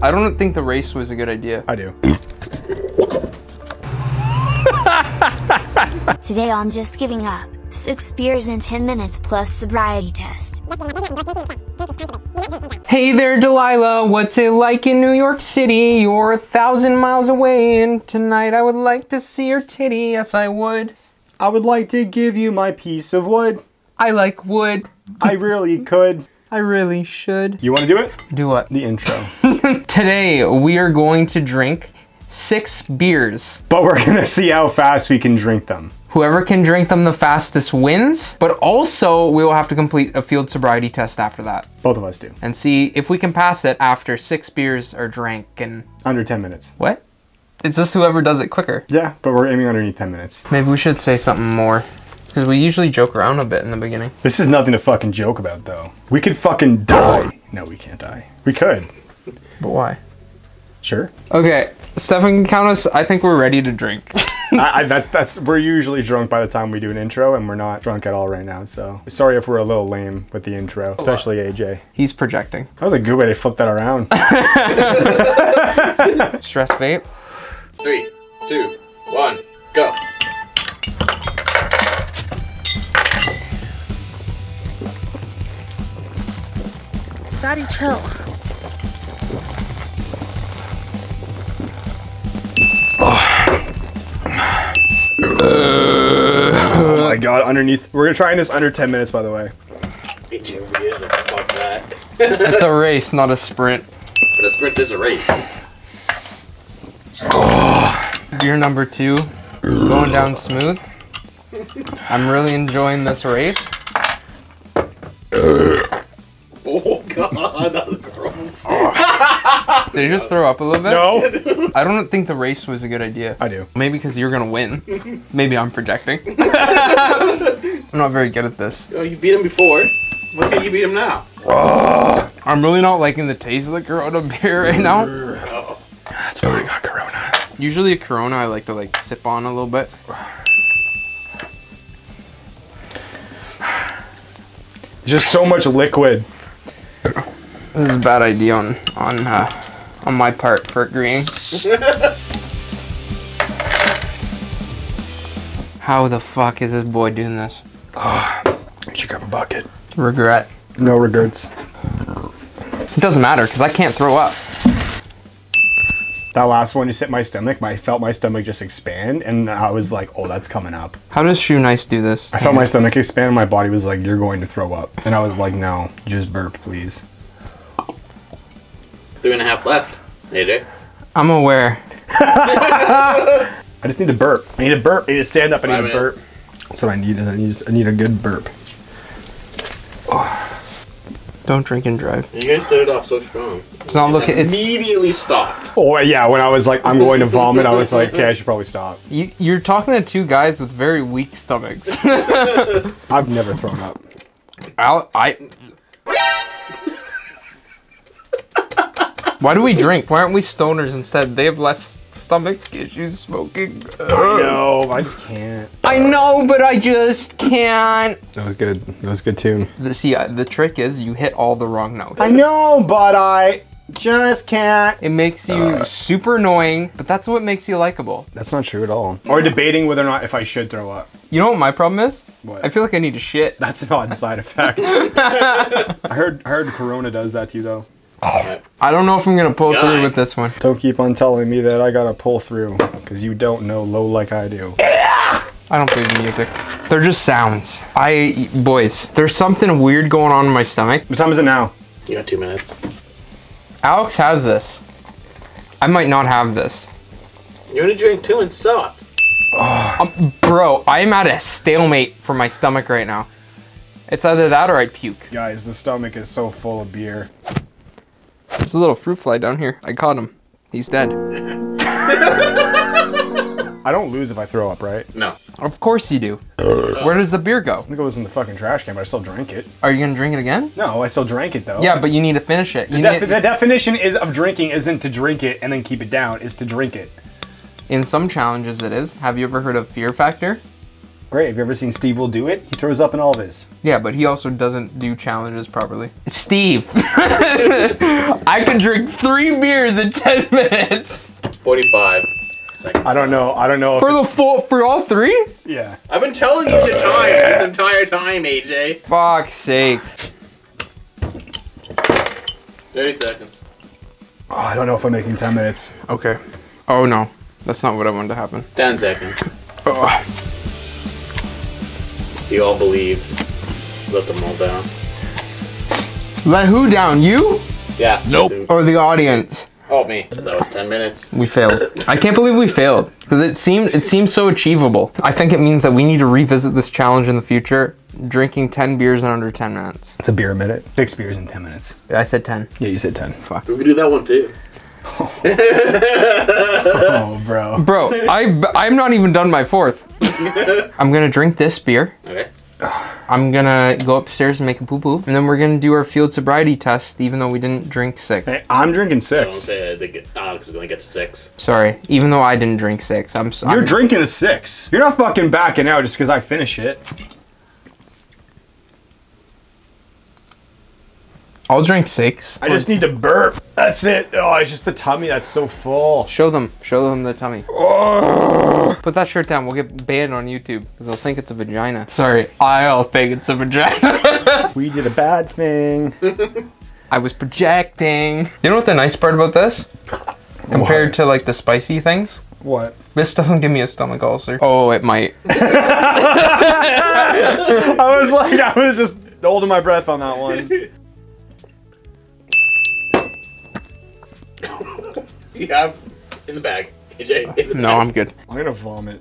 I don't think the race was a good idea. I do. Today on Just Giving Up, 6 beers in 10 minutes plus sobriety test. Hey there, Delilah. What's it like in New York City? You're 1,000 miles away, and tonight I would like to see your titty. Yes, I would. I would like to give you my piece of wood. I like wood. I really could. I really should. You want to do it? Do what? The intro. Today, we are going to drink 6 beers. But we're going to see how fast we can drink them. Whoever can drink them the fastest wins, but also we will have to complete a field sobriety test after that. Both of us do. And see if we can pass it after 6 beers are drank in... Under 10 minutes. What? It's just whoever does it quicker. Yeah, but we're aiming underneath 10 minutes. Maybe we should say something more. Because we usually joke around a bit in the beginning. This is nothing to fucking joke about, though. We could fucking die. No, we can't die. We could. But why? Sure. Okay, Stefan can count us. I think we're ready to drink. We're usually drunk by the time we do an intro, and we're not drunk at all right now, so. Sorry if we're a little lame with the intro, especially AJ. He's projecting. That was a good way to flip that around. Stress vape. 3, 2, 1, go. Daddy, chill. Oh my god, underneath. We're trying this under 10 minutes, by the way. It's a race, not a sprint. But a sprint is a race. Beer number 2 is going down smooth. I'm really enjoying this race. Oh god, that was gross. Did you just throw up a little bit? No. I don't think the race was a good idea. I do. Maybe because you're gonna win. Maybe I'm projecting. I'm not very good at this. Oh, you beat him before. Look at you beat him now. I'm really not liking the taste of the Corona beer right now. Oh. That's why we got Corona. Usually a Corona I like to like sip on a little bit. Just so much liquid. This is a bad idea on my part for agreeing. How the fuck is this boy doing this? You should grab a bucket. Regret. No regrets. It doesn't matter because I can't throw up. That last one just hit my stomach. I felt my stomach just expand, and I was like, oh, that's coming up. How does Shoe Nice do this? I felt my stomach expand, and my body was like, you're going to throw up. And I was like, no, just burp, please. 3.5 left, AJ. I'm aware. I just need to burp. I need to burp. I need to stand up. I need to burp. That's what I need. I need a good burp. Oh. Don't drink and drive. You guys set it off so strong. It's not looking. It's immediately stopped. Oh yeah, when I was like, I'm going to vomit, I was like, okay, I should probably stop. You're talking to 2 guys with very weak stomachs. I've never thrown up. Why do we drink? Why aren't we stoners instead? They have less stomach issues smoking. I know, I just can't. I know, but I just can't. That was good. That was a good tune. The trick is you hit all the wrong notes. I know, but I just can't. It makes you super annoying, but that's what makes you likable. That's not true at all. Or debating whether or not if I should throw up. You know what my problem is? What? I feel like I need to shit. That's an odd side effect. I heard Corona does that to you though. Oh. I don't know if I'm gonna pull through with this one. Don't keep on telling me that I gotta pull through, because you don't know low like I do. Yeah! I don't believe in music. They're just sounds. Boys, there's something weird going on in my stomach. What time is it now? You got 2 minutes. Alex has this. I might not have this. You only drank 2 and stopped. Bro, I'm at a stalemate for my stomach right now. It's either that or I puke. Guys, the stomach is so full of beer. There's a little fruit fly down here. I caught him. He's dead. I don't lose if I throw up, right? No. Of course you do. Where does the beer go? I think it was in the fucking trash can, but I still drank it. Are you gonna drink it again? No, I still drank it though. Yeah, but you need to finish it. The definition is of drinking isn't to drink it and then keep it down, it's to drink it. In some challenges it is. Have you ever heard of Fear Factor? Great. Have you ever seen Steve Will Do It? He throws up in all of his. Yeah, but he also doesn't do challenges properly. Steve! I can drink 3 beers in 10 minutes. 45 seconds. I don't know. For all 3? Yeah. I've been telling you the time this entire time, AJ. Fuck's sake. 30 seconds. Oh, I don't know if I'm making 10 minutes. Okay. Oh no. That's not what I wanted to happen. 10 seconds. Oh. You all believe. Let them all down. Let who down? You? Yeah. Nope. Soon. Or the audience? Oh, me. That was 10 minutes. We failed. I can't believe we failed. Because it seemed so achievable. I think it means that we need to revisit this challenge in the future. Drinking 10 beers in under 10 minutes. It's a beer a minute. 6 beers in 10 minutes. I said 10. Yeah, you said 10. Fuck. We could do that one too. Oh, oh bro. Bro, I'm not even done my 4th. I'm gonna drink this beer. Okay. I'm gonna go upstairs and make a poo-poo. And then we're gonna do our field sobriety test, even though we didn't drink 6. Hey, I'm drinking 6. Don't say Alex is gonna get 6. Sorry, even though I didn't drink 6. I'm sorry. You're drinking a 6. You're not fucking backing out just because I finish it. I'll drink 6. I just need to burp. That's it. Oh, it's just the tummy that's so full. Show them the tummy. Oh. Put that shirt down. We'll get banned on YouTube because they'll think it's a vagina. Sorry, I'll think it's a vagina. We did a bad thing. I was projecting. You know what the nice part about this? Compared to like the spicy things? What? This doesn't give me a stomach ulcer. Oh, it might. I was just holding my breath on that one. Yeah, in the bag. AJ, in the bag. No, I'm good. I'm gonna vomit.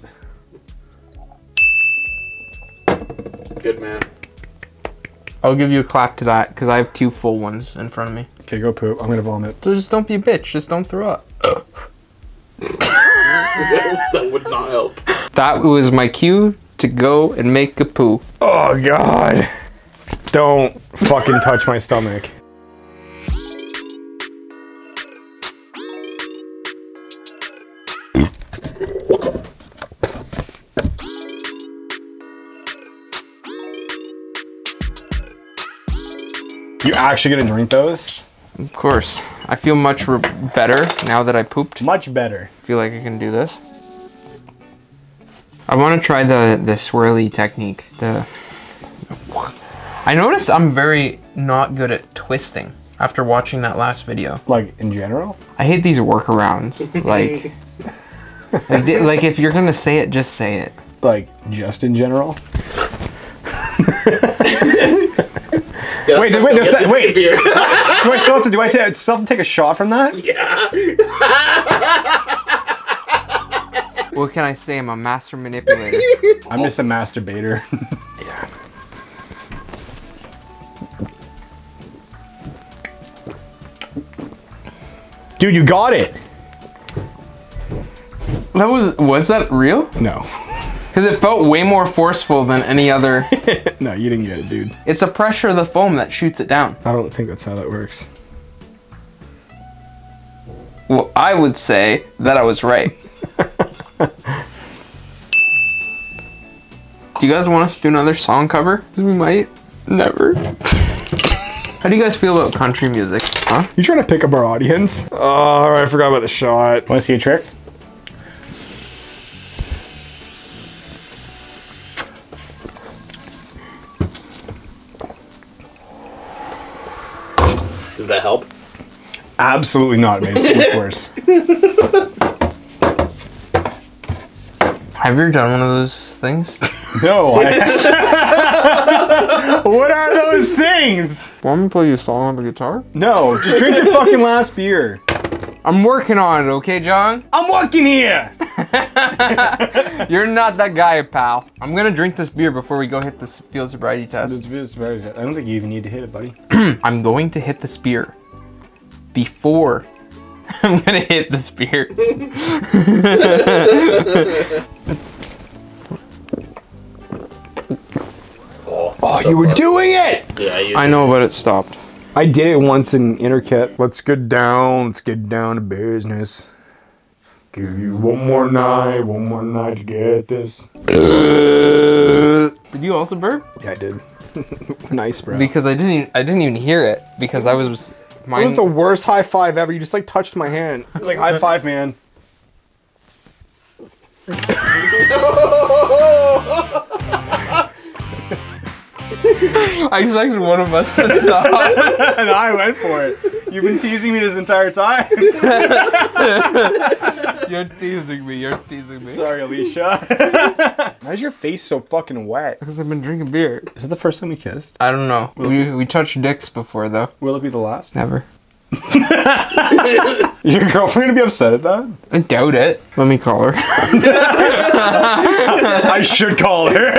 Good man. I'll give you a clap to that because I have 2 full ones in front of me. Okay, go poop. I'm gonna vomit. So just don't be a bitch. Just don't throw up. That would not help. That was my cue to go and make a poo. Oh God! Don't fucking touch my stomach. You actually gonna drink those? Of course. I feel much better now that I pooped. Much better. I feel like I can do this. I want to try the swirly technique. I noticed I'm very not good at twisting after watching that last video. Like in general? I hate these workarounds. Like, like if you're gonna say it, just say it. Like just in general? Yeah, wait, there's that, wait. Do I still have to take a shot from that? Yeah. What can I say? I'm a master manipulator. I'm just a masturbator. Yeah. Dude, you got it. That was that real? No. Because it felt way more forceful than any other. No, you didn't get it, dude. It's the pressure of the foam that shoots it down. I don't think that's how that works. Well, I would say that I was right. Do you guys want us to do another song cover? We might. Never. How do you guys feel about country music? Huh? You trying to pick up our audience? Oh, I forgot about the shot. Want to see a trick? Did that help? Absolutely not, man. It's worse. Have you ever done one of those things? No. What are those things? Want me to play you a song on the guitar? No. Just drink your fucking last beer. I'm working on it, okay, John? I'm working here. You're not that guy, pal. I'm gonna drink this beer before we go hit this field sobriety test. I don't think you even need to hit it, buddy. I'm going to hit this beer before I'm gonna hit this beer. Oh, you were doing it! Yeah, I know, but it stopped. I did it once in Interkit. Let's get down to business. Give you one more night to get this. Did you also burp? Yeah, I did. Nice, bro. Because I didn't even hear it because I was. Mine... It was the worst high five ever. You just like touched my hand. It was like high five, man. I expected one of us to stop. And I went for it. You've been teasing me this entire time. You're teasing me, you're teasing me. Sorry, Alicia. Why is your face so fucking wet? Because I've been drinking beer. Is that the first time we kissed? I don't know. We touched dicks before, though. Will it be the last? Never. Is your girlfriend gonna be upset at that? I doubt it. Let me call her. I should call her.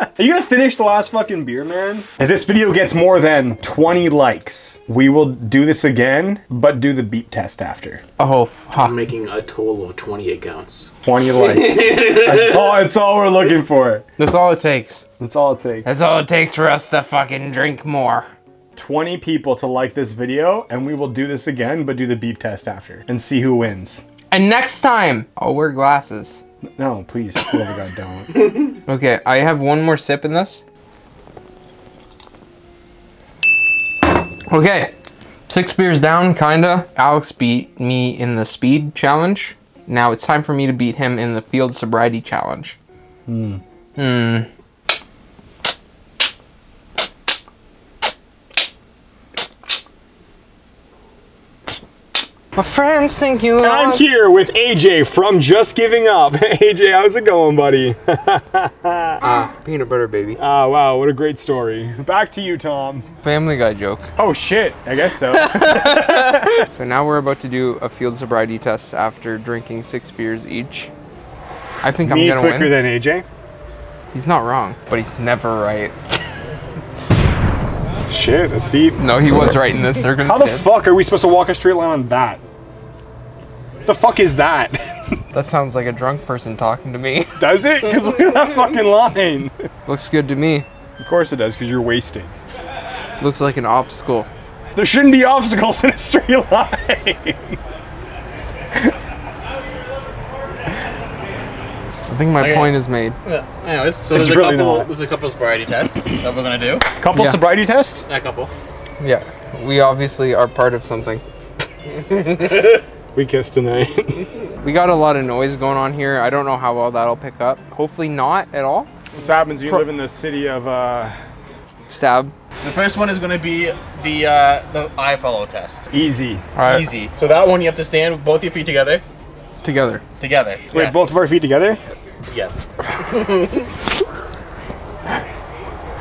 Are you gonna finish the last fucking beer, man? If this video gets more than 20 likes, we will do this again, but do the beep test after. Oh, fuck. I'm making a total of 20 accounts. 20 likes. That's all we're looking for. That's all it takes. That's all it takes. That's all it takes for us to fucking drink more. 20 people to like this video, and we will do this again, but do the beep test after and see who wins. And next time, I'll wear glasses. No, please. Oh my God, don't. Okay, I have one more sip in this. Okay, 6 beers down, kinda. Alex beat me in the speed challenge. Now it's time for me to beat him in the field sobriety challenge. Hmm. Hmm. My friends think you lost. I'm here with AJ from Just Giving Up. AJ, how's it going, buddy? Peanut butter, baby. Oh, wow, what a great story. Back to you, Tom. Family Guy joke. Oh, shit, I guess so. So now we're about to do a field sobriety test after drinking 6 beers each. I think I'm gonna win. Me quicker than AJ? He's not wrong, but he's never right. Shit, that's deep. No, he was right in this circumstance. How the fuck are we supposed to walk a straight line on that? The fuck is that? That sounds like a drunk person talking to me. Does it? Because look at that fucking line. Looks good to me. Of course it does, because you're wasted. Looks like an obstacle. There shouldn't be obstacles in a straight line. I think my point is made. Yeah, anyways, so there's a couple sobriety tests that we're gonna do. Couple sobriety tests? Yeah, couple. Yeah, we obviously are part of something. We kissed tonight. We got a lot of noise going on here. I don't know how well that'll pick up. Hopefully not at all. What happens when you live in the city of Stab. The first one is gonna be the I follow test. Easy. Right. Easy. So that one you have to stand with both your feet together. Together. Together. Wait, yeah. Both of our feet together? Yes.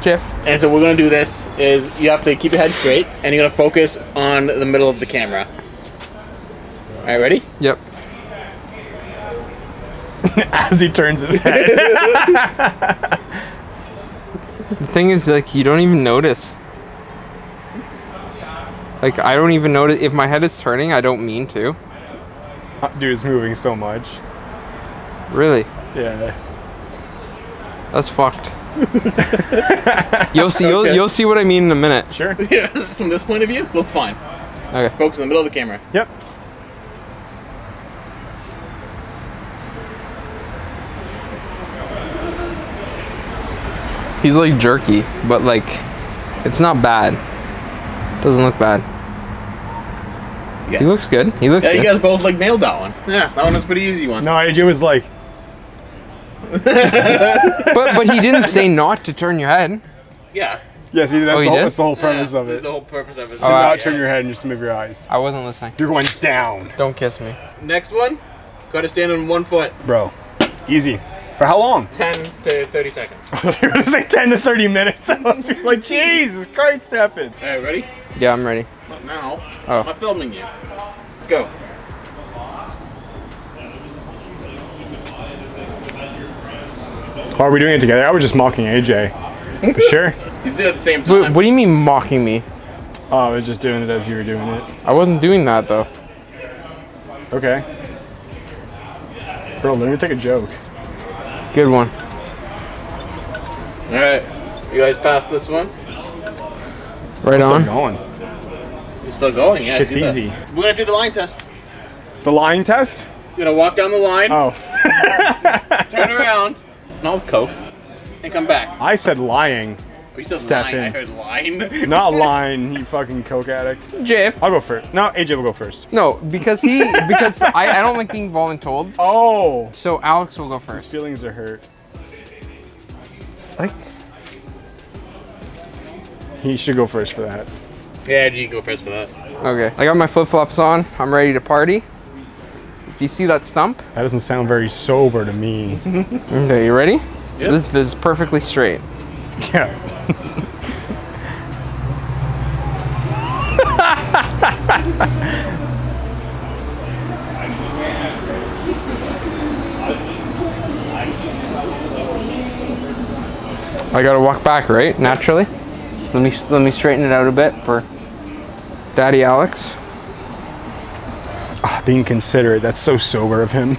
Jeff. And so we're gonna do this is you have to keep your head straight and you're gonna focus on the middle of the camera. All right, ready? Yep. As he turns his head. The thing is, like, you don't even notice. Like, I don't even notice if my head is turning. I don't mean to. Dude, it's moving so much. Really? Yeah. That's fucked. You'll see. You'll see what I mean in a minute. Sure. Yeah. From this point of view, looks fine. Okay. Focus in the middle of the camera. Yep. He's like jerky, but like, it's not bad. Doesn't look bad. Yes. He looks good. He looks. Yeah, good. You guys both like nailed that one. Yeah, that one was a pretty easy one. No, AJ was like. but he didn't say not to turn your head. Yeah. Yes, he did. That's the whole premise of it. The whole purpose of it. To not turn your head and just move your eyes. I wasn't listening. You're going down. Don't kiss me. Next one, gotta stand on one foot. Bro, easy. For how long? 10 to 30 seconds. I was gonna say 10 to 30 minutes. I was like, Jesus Christ, Stefan. All right, ready? Yeah, I'm ready. Not now. Oh. I'm filming you. Go. Oh, are we doing it together? I was just mocking AJ. For sure. You did it at the same time. What do you mean mocking me? Oh, I was just doing it as you were doing it. I wasn't doing that though. Okay. Bro, let me take a joke. Good one. Alright. You guys passed this one? Right on. Still going. You're still going, yeah. Shit's easy. We're gonna do the line test. The line test? You're gonna walk down the line. Oh. Turn around. Not with Coke. and come back. I said lying. Oh, you said Stefan. I heard line. Not line, you fucking coke addict. Jeff. I'll go first. No, AJ will go first. No, because he, because I don't like being voluntold. Oh. So Alex will go first. His feelings are hurt. Like, he should go first for that. Yeah, you can go first for that. Okay, I got my flip-flops on. I'm ready to party. Do you see that stump? That doesn't sound very sober to me. Okay, you ready? Yep. This is perfectly straight. Yeah. I gotta walk back, right? Naturally. Let me straighten it out a bit for Daddy Alex. Oh, being considerate, that's so sober of him.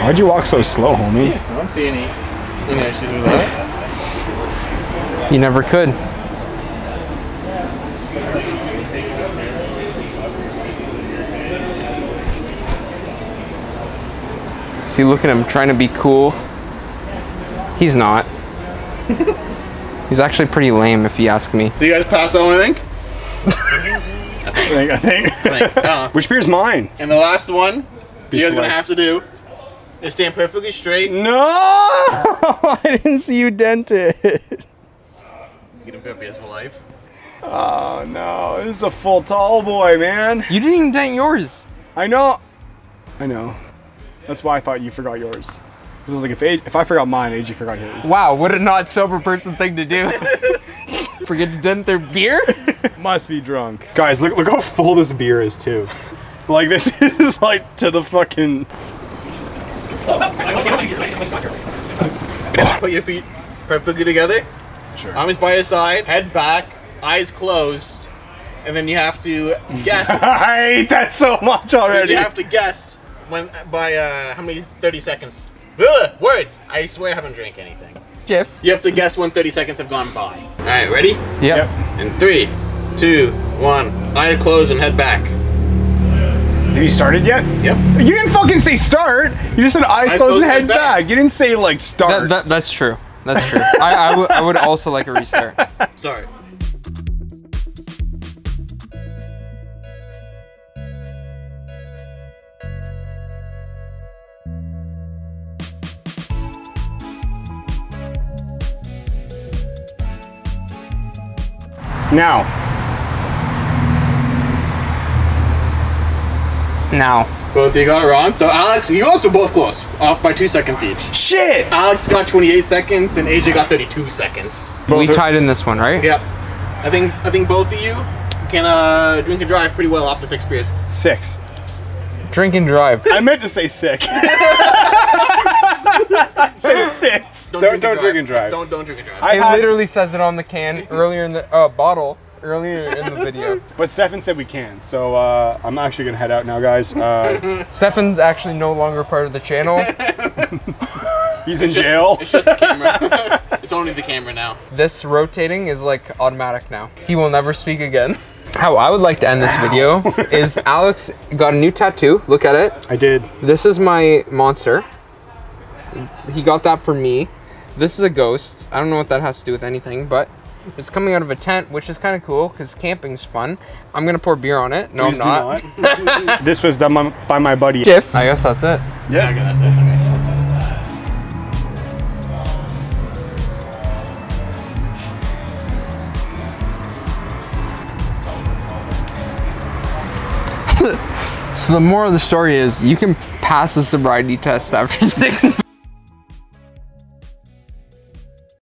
Why'd you walk so slow, homie? I don't see any issues with that. You never could. See, look at him trying to be cool. He's not. He's actually pretty lame, if you ask me. Do you guys pass that one, I think? I think. Which beer's mine? And the last one you guys are gonna have to do is stand perfectly straight. No! I didn't see you dent it. Get him for his whole life. Oh no! This is a full tall boy, man. You didn't even dent yours. I know. I know. That's why I thought you forgot yours. I was like, if I forgot mine, AJ forgot his. Wow, what a not sober person thing to do. Forget to dent their beer? Must be drunk. Guys, look how full this beer is too. Like, this is like to the fucking... Put your feet perfectly together. Sure. Arms by your side, head back, eyes closed, and then you have to guess. I hate that so much already. You have to guess. When, by how many 30 seconds? Ugh, words! I swear I haven't drank anything. Jeff. You have to guess when 30 seconds have gone by. Alright, ready? Yep. In 3, 2, 1, eye closed and head back. Have you started yet? Yep. You didn't fucking say start! You just said eyes closed and head back. You didn't say like start. That's true. That's true. I would also like a restart. Start. Now. Both of you got it wrong. So Alex, you also both close. Off by 2 seconds each. Shit! Alex got 28 seconds and AJ got 32 seconds. We tied in this one, right? Yep. I think both of you can drink and drive pretty well off this experience. 6. Drink and drive. I meant to say sick. Say 6. Don't drink and drive. Don't drink and drive. It literally says it on the can earlier in the bottle earlier in the video. But Stefan said we can, so I'm actually gonna head out now, guys. Stefan's actually no longer part of the channel. He's in jail. It's just the camera. It's only the camera now. This rotating is like automatic now. He will never speak again. How I would like to end this video is Alex got a new tattoo. Look at it. I did. This is my monster. He got that for me. This is a ghost. I don't know what that has to do with anything, but it's coming out of a tent, which is kind of cool because camping's fun. I'm gonna pour beer on it. No, please, I'm not. This was done by my buddy Jeff. I guess that's it. Yeah, I guess that's it. Okay. So the moral of the story is you can pass a sobriety test after 6 months.